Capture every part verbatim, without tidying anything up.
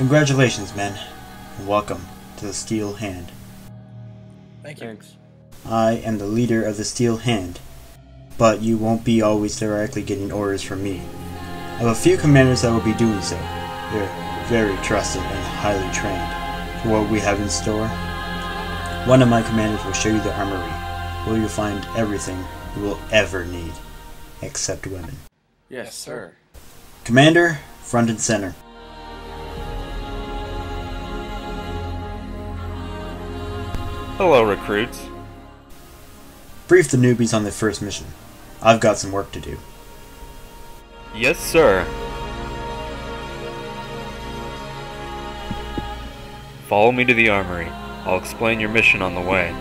Congratulations, men, and welcome to the Steel Hand. Thank you. Thanks. I am the leader of the Steel Hand, but you won't be always directly getting orders from me. I have a few commanders that will be doing so. They're very trusted and highly trained for what we have in store. One of my commanders will show you the armory, where you'll find everything you will ever need, except women. Yes, sir. Commander, front and center. Hello, recruits. Brief the newbies on their first mission. I've got some work to do. Yes, sir. Follow me to the armory. I'll explain your mission on the way.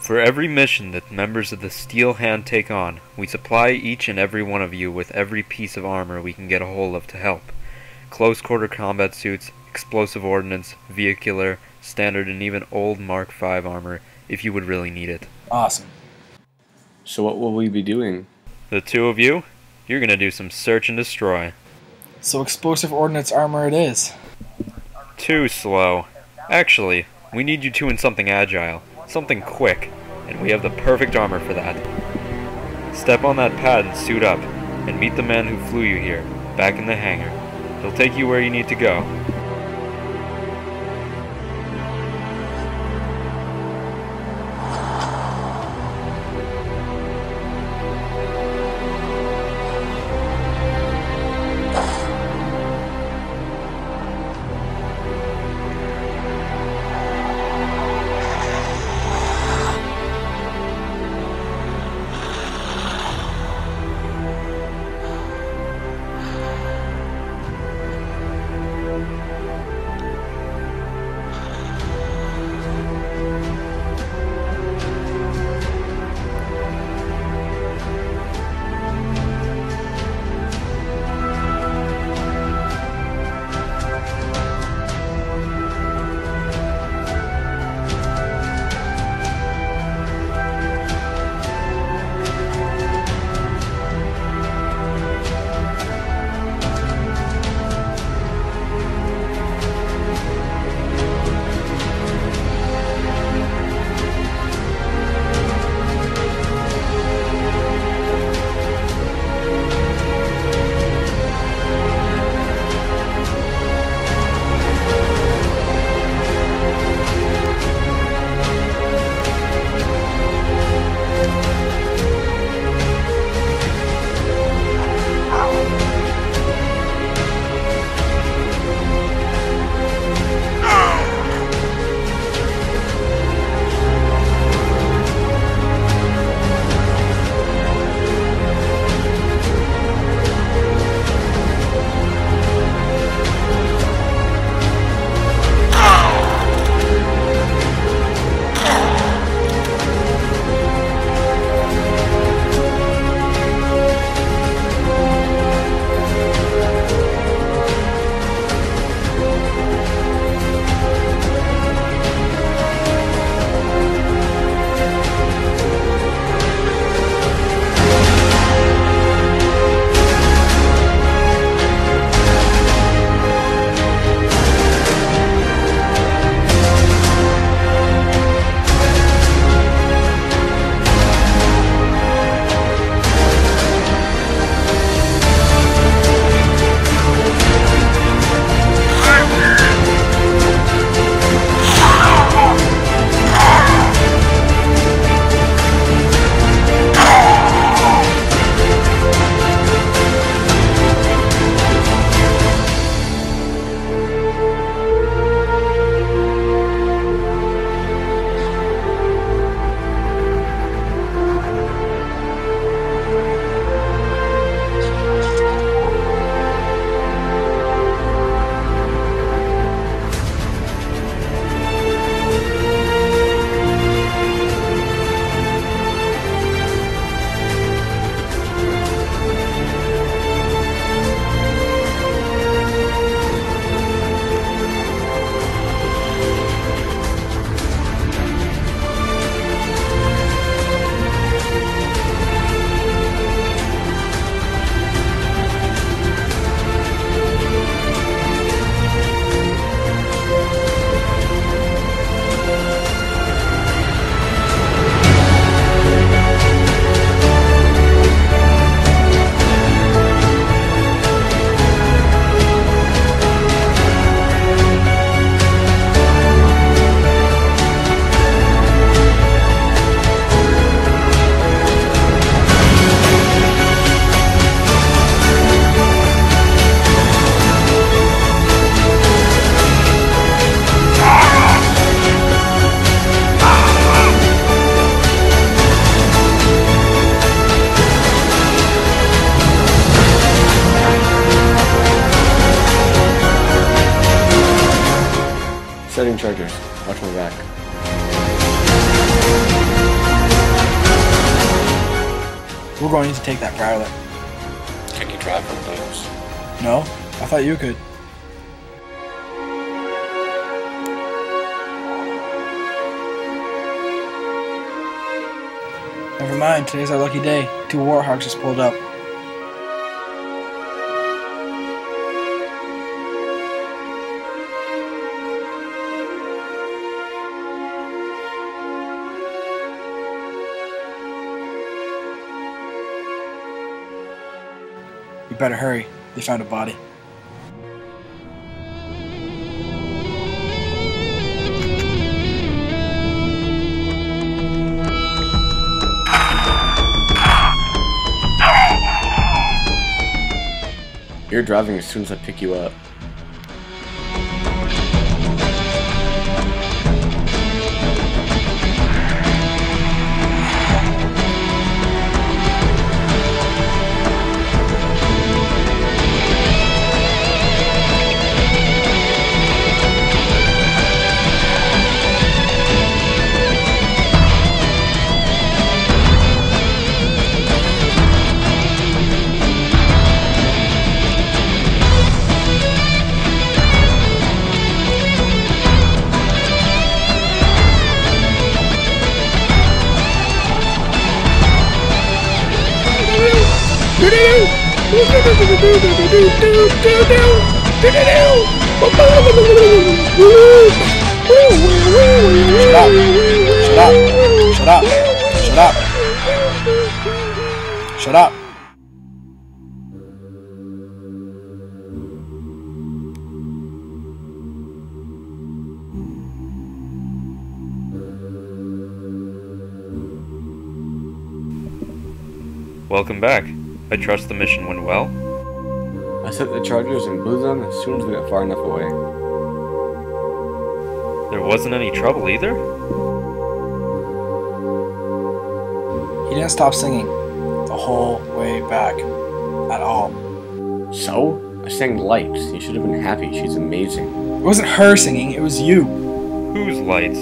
For every mission that members of the Steel Hand take on, we supply each and every one of you with every piece of armor we can get a hold of to help. Close quarter combat suits, explosive ordnance, vehicular, standard, and even old Mark five armor, if you would really need it. Awesome. So what will we be doing? The two of you? You're gonna do some search and destroy. So explosive ordnance armor it is. Too slow. Actually, we need you two in something agile. Something quick, and we have the perfect armor for that. Step on that pad and suit up, and meet the man who flew you here, back in the hangar. He'll take you where you need to go. Setting Chargers. Watch my back. We're going to take that prowler. Can you drive on those? No, I thought you could. Never mind, today's our lucky day. Two Warhawks just pulled up. You better hurry. They found a body. You're driving as soon as I pick you up. Shut up! Shut up! Shut up! Shut up! Welcome back. I trust the mission went well. I set the Chargers and blew them as soon as we got far enough away. There wasn't any trouble either? He didn't stop singing the whole way back at all. So? I sang Lights. You should have been happy. She's amazing. It wasn't her singing, it was you. Whose lights?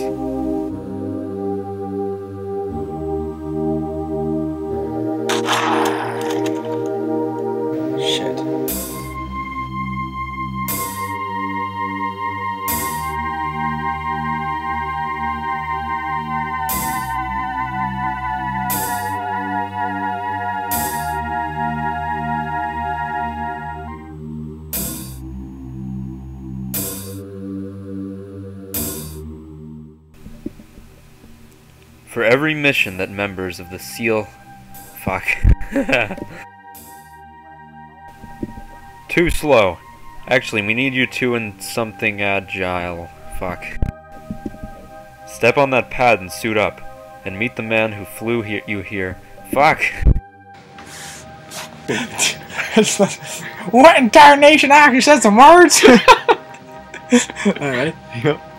For every mission that members of the SEAL... Fuck. Too slow. Actually, we need you two in something agile. Fuck. Step on that pad and suit up. And meet the man who flew he you here. Fuck! What in tarnation actually said some words? Alright. Yep.